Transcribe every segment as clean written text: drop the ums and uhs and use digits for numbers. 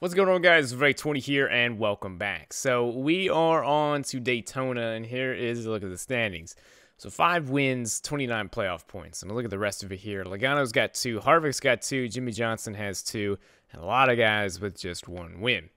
What's going on, guys? Ray20 here, and welcome back. So we are on to Daytona, and here is a look at the standings. So 5 wins, 29 playoff points. I'm gonna look at the rest of it here. Logano's got 2, Harvick's got 2, Jimmy Johnson has 2, and a lot of guys with just 1 win.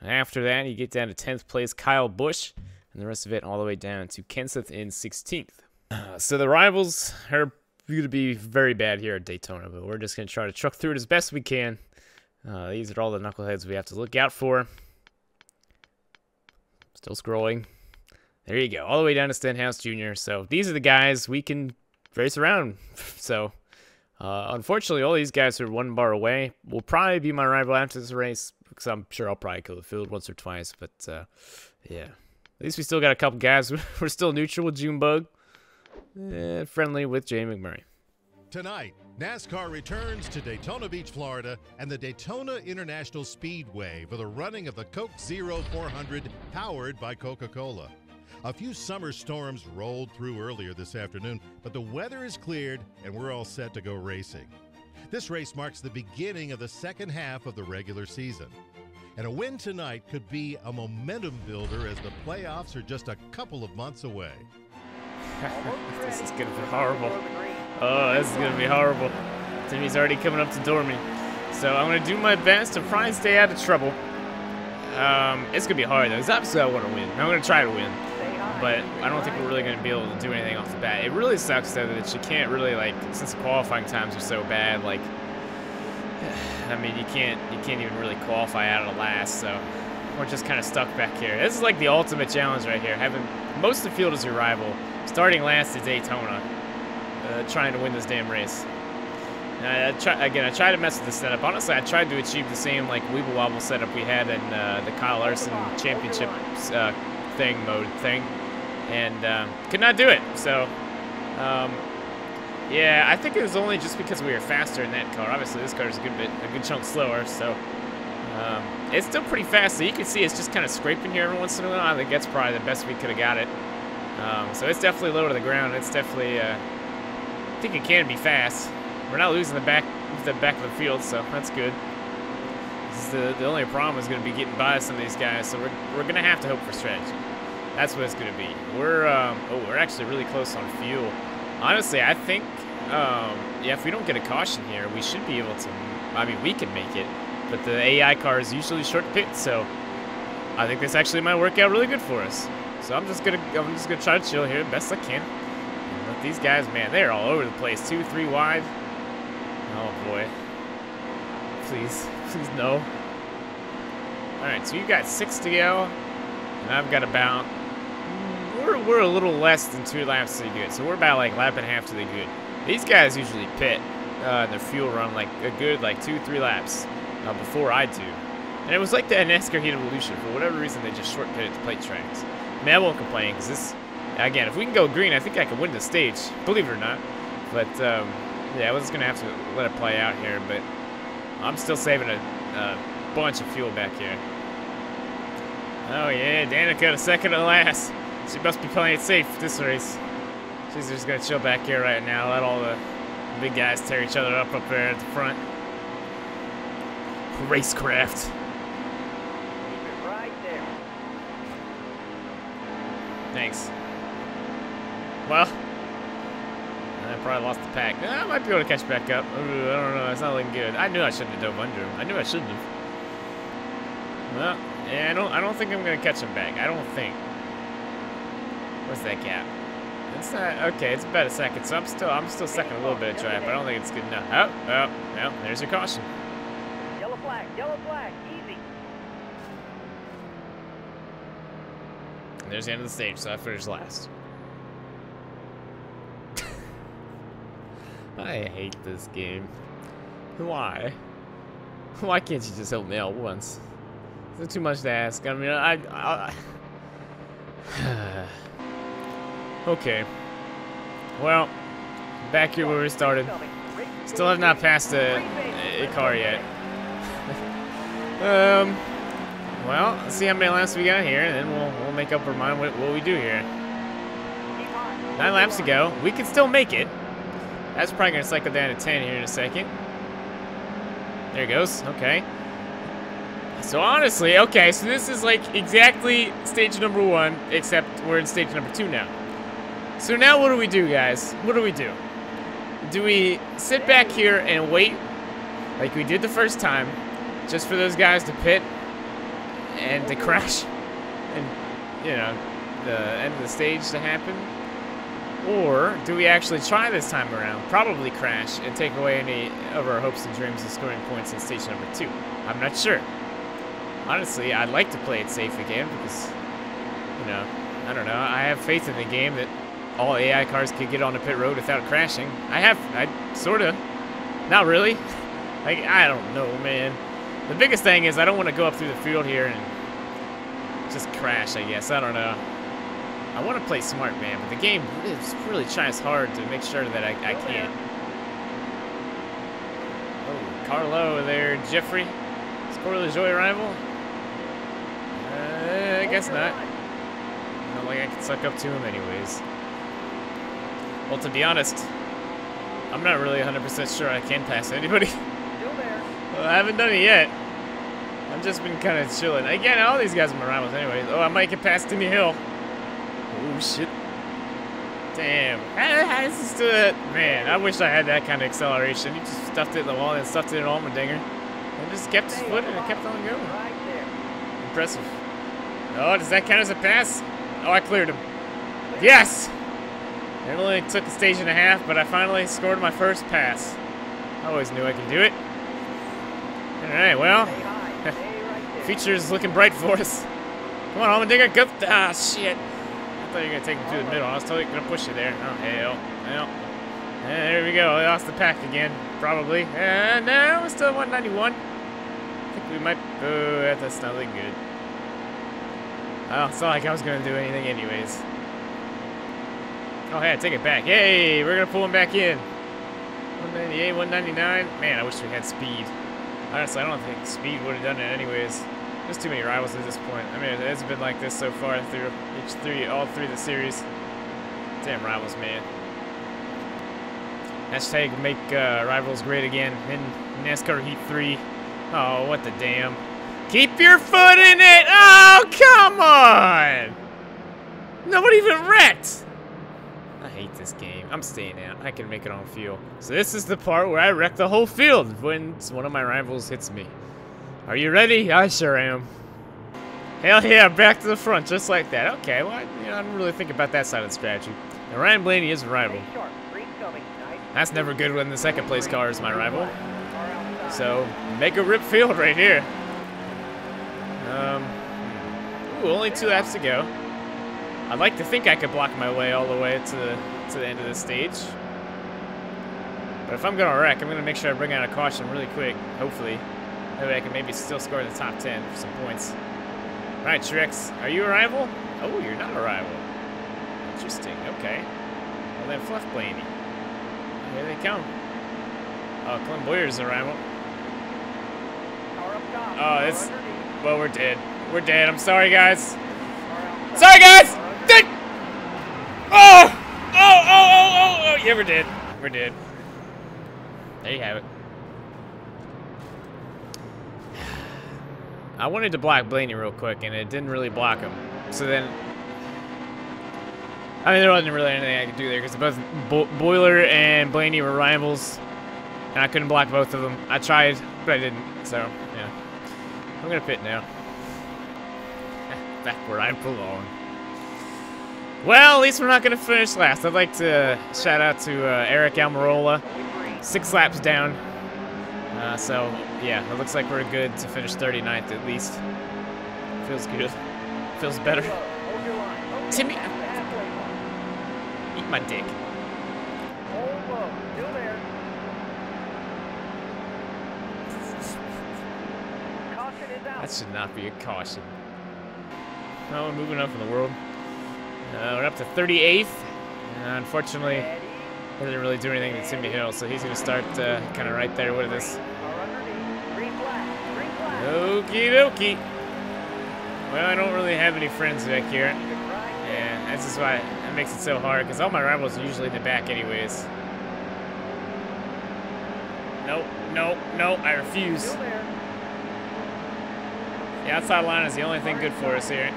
And after that, you get down to 10th place, Kyle Busch, and the rest of it all the way down to Kenseth in 16th. So the rivals are going to be very bad here at Daytona, but we're just gonna try to truck through it as best we can. These are all the knuckleheads we have to look out for. Still scrolling. There you go. All the way down to Stenhouse Jr. So these are the guys we can race around. So unfortunately, all these guys are 1 bar away. Will probably be my rival after this race, because I'm sure I'll probably kill the field once or twice. But yeah, at least we still got a couple guys. We're still neutral with Junebug. Friendly with Jay McMurray. Tonight, NASCAR returns to Daytona Beach, Florida and the Daytona International Speedway for the running of the Coke Zero 400 powered by Coca-Cola. A few summer storms rolled through earlier this afternoon, but the weather is cleared and we're all set to go racing. This race marks the beginning of the second half of the regular season. And a win tonight could be a momentum builder as the playoffs are just a couple of months away. This is going to be horrible. Oh, this is going to be horrible. Timmy's already coming up to Dormy. So I'm going to do my best to try and stay out of trouble. It's going to be hard, though, because obviously I want to win. I'm going to try to win. But I don't think we're really going to be able to do anything off the bat. It really sucks, though, that you can't really, like, since the qualifying times are so bad, like, I mean, you can't even really qualify out of the last, so we're just kind of stuck back here. This is like the ultimate challenge right here, having most of the field as your rival, starting last at Daytona, trying to win this damn race. And I tried to mess with the setup. Honestly, I tried to achieve the same like Weeble Wobble setup we had in the Kyle Larson championship mode thing, and could not do it. So, yeah, I think it was only just because we were faster in that car. Obviously, this car is a good chunk slower, so. It's still pretty fast, so you can see it's just kind of scraping here every once in a while. I think that's probably the best we could have got it. So it's definitely low to the ground. It's definitely, I think it can be fast. We're not losing the back of the field, so that's good. This is the only problem is going to be getting by some of these guys, so we're going to have to hope for strategy. That's what it's going to be. We're actually really close on fuel. Honestly, I think, yeah, if we don't get a caution here, we should be able to, I mean, we can make it. But the AI car is usually short pit, so I think this actually might work out really good for us. So I'm just gonna try to chill here best I can. But these guys, man, they're all over the place. 2, 3 wide. Oh boy. Please, please no. All right, so you've got 6 to go, and I've got about we're a little less than 2 laps to the good, so we're about like 1.5 laps to the good. These guys usually pit their fuel run like a good like 2, 3 laps. Before I do. And it was like the NASCAR Heat Evolution. For whatever reason, they just short pitted the plate tracks. I mean, I won't complain, because this, again, if we can go green, I think I can win the stage, believe it or not. But, yeah, I was just going to have to let it play out here, but I'm still saving a bunch of fuel back here. Oh, yeah, Danica, the second to last. She must be playing it safe this race. She's just going to chill back here right now, let all the big guys tear each other up there at the front. Racecraft. Keep it right there. Thanks. Well, I probably lost the pack. I might be able to catch back up. Ooh, I don't know. It's not looking good. I knew I shouldn't have dove under him. I knew I shouldn't have. Well, yeah, I don't think I'm gonna catch him back. I don't think. What's that gap? It's not okay. It's about a second. So I'm still sucking a little bit of drive, but I don't think it's good enough. Oh, well, there's your caution. Yellow flag, easy. And there's the end of the stage, so I finished last. I hate this game. Why? Why can't you just help me out once? Is it too much to ask? I mean, I okay. Well, back here where we started. Still have not passed a car yet. Well, let's see how many laps we got here, and then we'll make up our mind what we do here. 9 laps to go. We can still make it. That's probably going to cycle down to 10 here in a second. There it goes. Okay. So honestly, okay, so this is like exactly stage number one, except we're in stage number two now. So now what do we do, guys? What do we do? Do we sit back here and wait like we did the first time just for those guys to pit and to crash and, you know, the end of the stage to happen? Or do we actually try this time around, probably crash, and take away any of our hopes and dreams of scoring points in stage number two? I'm not sure. Honestly, I'd like to play it safe again because, you know, I don't know. I have faith in the game that all AI cars could get on the pit road without crashing. I sort of. Not really. Like, I don't know, man. The biggest thing is I don't want to go up through the field here and just crash, I guess. I don't know. I want to play smart, man, but the game really tries hard to make sure that I can. Oh, Carlo there, Jeffrey. Is Corlijoy rival? I guess not. Not like I can suck up to him anyways. Well, to be honest, I'm not really 100% sure I can pass anybody. Well, I haven't done it yet. I've just been kind of chilling. Again, all these guys are my rivals anyway. Oh, I might get past Timmy Hill. Oh, shit. Damn. This is still it. Man, I wish I had that kind of acceleration. He just stuffed it in the wall and stuffed it in Allmendinger. And just kept his foot and it kept on going. Impressive. Oh, does that count as a pass? Oh, I cleared him. Yes! It only took a stage and a half, but I finally scored my first pass. I always knew I could do it. Alright, well. Future's looking bright for us. Come on, Allmendinger. Go. Ah, shit. I thought you were going to take him through the middle. I was totally going to push you there. Oh, hell. Well, there we go. We lost the pack again, probably. And now we're still at 191. I think we might... Oh, that's not looking good. Oh, it's not like I was going to do anything anyways. Oh, hey, take it back. Hey, we're going to pull him back in. 198, 199. Man, I wish we had speed. Honestly, I don't think speed would have done it anyways. There's too many rivals at this point. I mean, it's been like this so far through all three of the series. Damn rivals, man. Hashtag make rivals great again in NASCAR Heat 3. Oh, what the damn. Keep your foot in it! Oh, come on! Nobody even wrecked! I hate this game. I'm staying out. I can make it on fuel. So this is the part where I wreck the whole field when one of my rivals hits me. Are you ready? I sure am. Hell yeah, back to the front, just like that. Okay, well, you know, I didn't really think about that side of the strategy. And Ryan Blaney is a rival. That's never good when the second place car is my rival. So, make a rip field right here. Ooh, only 2 laps to go. I'd like to think I could block my way all the way to the end of the stage. But if I'm gonna wreck, I'm gonna make sure I bring out a caution really quick, hopefully. That way I can maybe still score in the top 10 for some points. Alright, Trex, are you a rival? Oh, you're not a rival. Interesting, okay. Well then, Fluff Blaney. Here they come. Oh, Clint Boyer's a rival. Oh, it's... Well, we're dead. We're dead, I'm sorry, guys. Sorry, guys! Oh! Oh, oh, oh, oh, oh! Yeah, we're dead. We're dead. There you have it. I wanted to block Blaney real quick, and it didn't really block him. So then, I mean, there wasn't really anything I could do there because both Boiler and Blaney were rivals, and I couldn't block both of them. I tried, but I didn't. So yeah, I'm gonna pit now. Back where I belong. Well, at least we're not gonna finish last. I'd like to shout out to Eric Almirola, 6 laps down. So, yeah, it looks like we're good to finish 39th at least. Feels good. Feels better. Timmy! Eat my dick. That should not be a caution. Oh, we're moving up in the world. We're up to 38th. Unfortunately, I didn't really do anything to Timmy Hill, so he's going to start kind of right there with us. Okie dokie. Well, I don't really have any friends back here. Yeah, that's just why that makes it so hard, because all my rivals are usually in the back anyways. Nope, nope, nope, I refuse. The outside line is the only thing good for us here.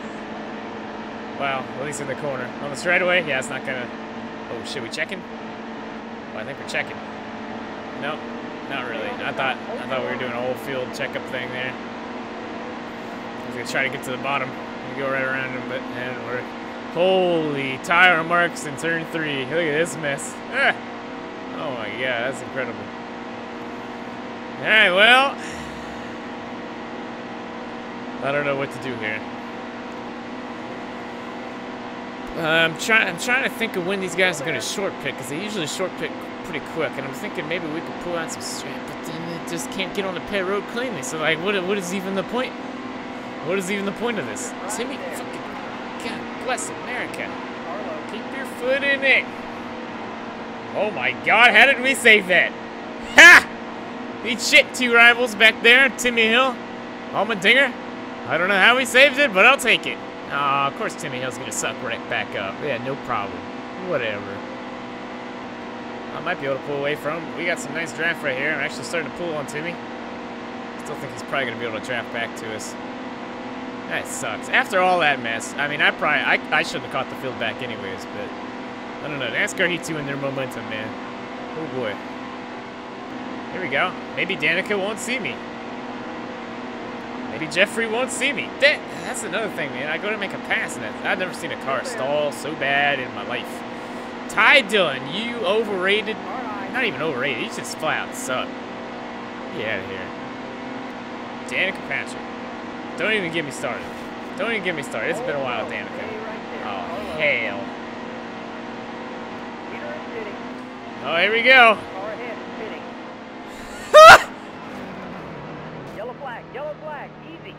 Well, at least in the corner. On the straightaway, yeah, it's not gonna... Oh, shit, we checking? Well, I think we're checking. Nope, not really. I thought we were doing a whole field checkup thing there. I was gonna try to get to the bottom. We go right around him, but it didn't work. Holy tire marks in turn 3. Look at this mess. Ah. Oh my god, that's incredible. Alright, well... I don't know what to do here. I'm trying to think of when these guys are going to short pit, because they usually short pit pretty quick, and I'm thinking maybe we could pull out some strap, but then it just can't get on the pit road cleanly, so like, what is even the point? What is even the point of this? Timmy, fucking, God bless America. Keep your foot in it. Oh my god, how did we save that? Ha! Eat shit, two rivals back there, Timmy Hill, Allmendinger. I don't know how we saved it, but I'll take it. Aw, of course Timmy Hill's gonna suck right back up. Yeah, no problem. Whatever. I might be able to pull away from him. We got some nice draft right here. I'm actually starting to pull on Timmy. Still think he's probably gonna be able to draft back to us. That sucks. After all that mess, I mean, I shouldn't have caught the field back anyways, but I don't know. NASCAR Heat 2 and their momentum, man. Oh boy. Here we go. Maybe Danica won't see me. Maybe Jeffrey won't see me. That's another thing, man. I go to make a pass, and I've never seen a car stall so bad in my life. Ty Dillon, you overrated. Not even overrated. You just flat out suck. Get out of here. Danica Patrick. Don't even get me started. Don't even get me started. It's been a while, Danica. Oh, hell. Oh, here we go. Yellow, black, easy.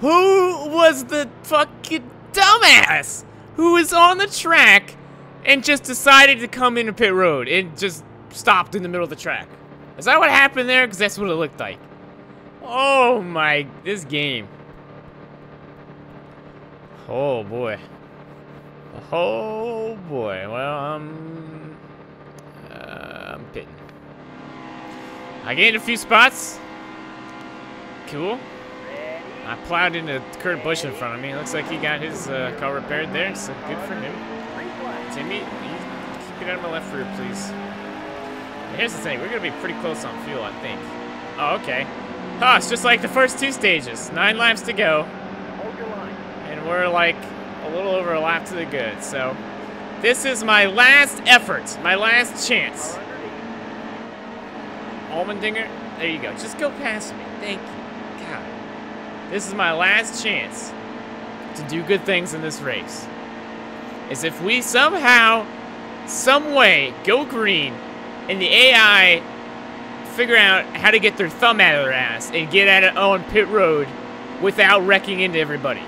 Who was the fucking dumbass who was on the track and just decided to come into pit road and just stopped in the middle of the track? Is that what happened there? Because that's what it looked like. Oh my, this game. Oh boy. Oh boy. Well, I'm pitting. I gained a few spots. Cool. I plowed into Kurt Busch in front of me. Looks like he got his car repaired there, so good for him. Timmy, get out of my left rear, please. Here's the thing. We're going to be pretty close on fuel, I think. Oh, okay. Oh, it's just like the first two stages. 9 laps to go. And we're like a little over a lap to the good. So this is my last effort, my last chance. Allmendinger, there you go. Just go past me. Thank you. God. This is my last chance to do good things in this race. Is if we somehow, some way, go green and the AI figure out how to get their thumb out of their ass and get out of on pit road without wrecking into everybody.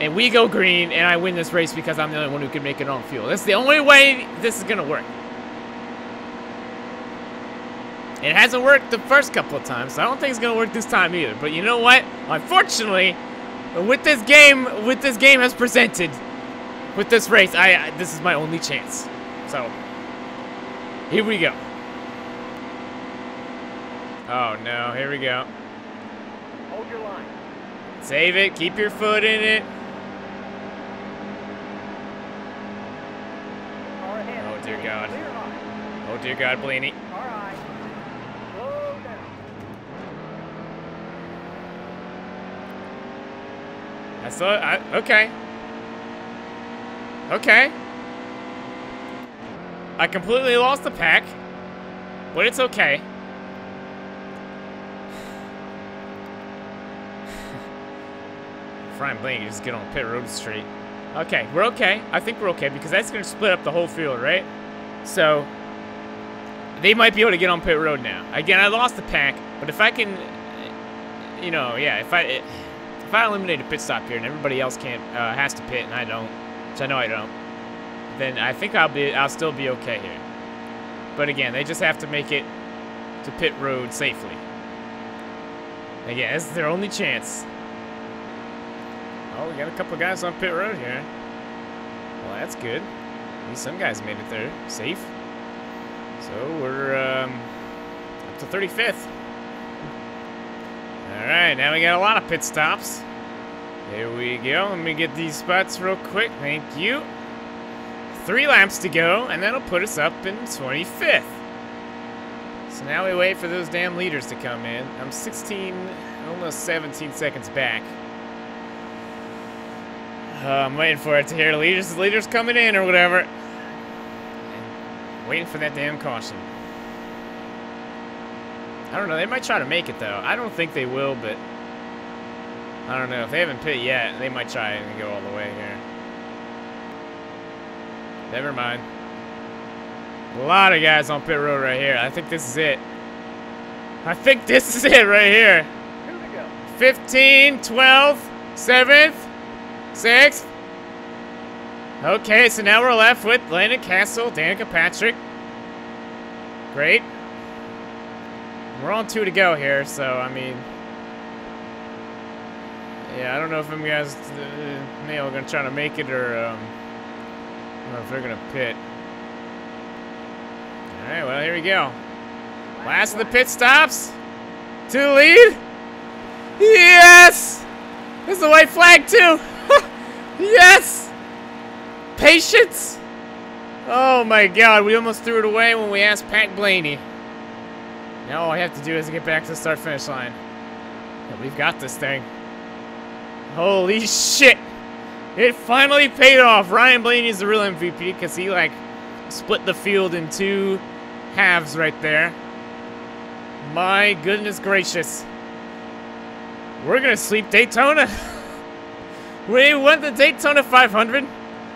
And we go green and I win this race because I'm the only one who can make it on fuel. That's the only way this is going to work. It hasn't worked the first couple of times, so I don't think it's going to work this time either. But you know what? Unfortunately, with this game has presented, with this race, this is my only chance. So, here we go. Oh, no. Here we go. Hold your line. Save it. Keep your foot in it. Oh, dear God. Oh, dear God, Blaney. Okay. Okay. I completely lost the pack, but it's okay. Brian Blaney, just get on pit road straight. Okay, we're okay. I think we're okay because that's going to split up the whole field, right? So, they might be able to get on pit road now. Again, I lost the pack, but if I can, you know, yeah, if I eliminate a pit stop here and everybody else can't has to pit and I don't, which I know I don't, then I think I'll still be okay here. But again, they just have to make it to pit road safely. Again, this is their only chance. Oh, we got a couple guys on pit road here. Well, that's good. At least some guys made it there safe. So we're up to 35th. right, now we got a lot of pit stops. There we go. Let me get these spots real quick. Thank you. 3 laps to go, and that'll put us up in 25th. So now we wait for those damn leaders to come in. I'm 16, almost 17 seconds back. I'm waiting for it to hear leaders. The leaders coming in or whatever. And waiting for that damn caution. I don't know. They might try to make it, though. I don't think they will, but I don't know. If they haven't pit yet, they might try and go all the way here. Never mind. A lot of guys on pit road right here. I think this is it. I think this is it right here. Here we go. 15, 12th, 7th, 6th. Okay, so now we're left with Landon Castle, Danica Patrick. Great. We're on 2 to go here, so, I mean... Yeah, I don't know if them guys, Neil, are going to try to make it or... I don't know if they're going to pit. Alright, well, here we go. Last of the pit stops. To the lead. Yes! This is the white flag, too. Yes! Patience. Oh, my God. We almost threw it away when we asked Pat Blaney. Now all I have to do is get back to the start-finish line. Yeah, we've got this thing. Holy shit. It finally paid off. Ryan Blaney's the real MVP because he, like, split the field in 2 halves right there. My goodness gracious. We're going to sweep Daytona. We won the Daytona 500.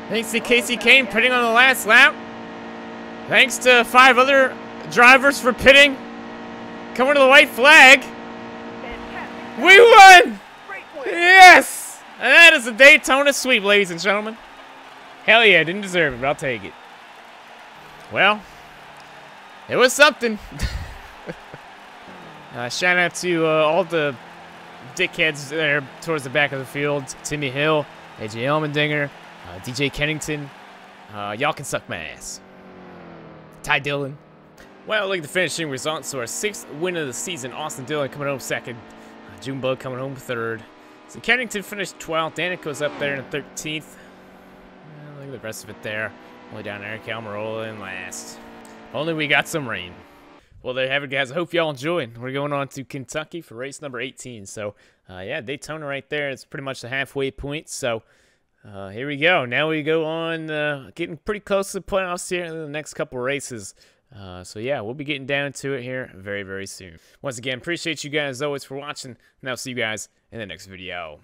Thanks to Casey Kane pitting on the last lap. Thanks to 5 other drivers for pitting. Coming to the white flag. Fantastic. We won! Yes! And that is a Daytona sweep, ladies and gentlemen. Hell yeah, didn't deserve it, but I'll take it. Well, it was something. Shout out to all the dickheads there towards the back of the field. Timmy Hill, AJ Allmendinger, DJ Kennington. Y'all can suck my ass. Ty Dillon. Well, look at the finishing results. So our 6th win of the season. Austin Dillon coming home 2nd. Junebug coming home 3rd. So Kennington finished 12th. Danico's up there in 13th. Look at the rest of it there. Only down Eric Almirola in last. Only we got some rain. Well, there you have it, guys. I hope y'all enjoyed. We're going on to Kentucky for race number 18. So, yeah, Daytona right there. It's pretty much the halfway point. So, here we go. Now we go on getting pretty close to the playoffs here in the next couple races. So, yeah, we'll be getting down to it here very, very soon. Once again, appreciate you guys as always for watching, and I'll see you guys in the next video.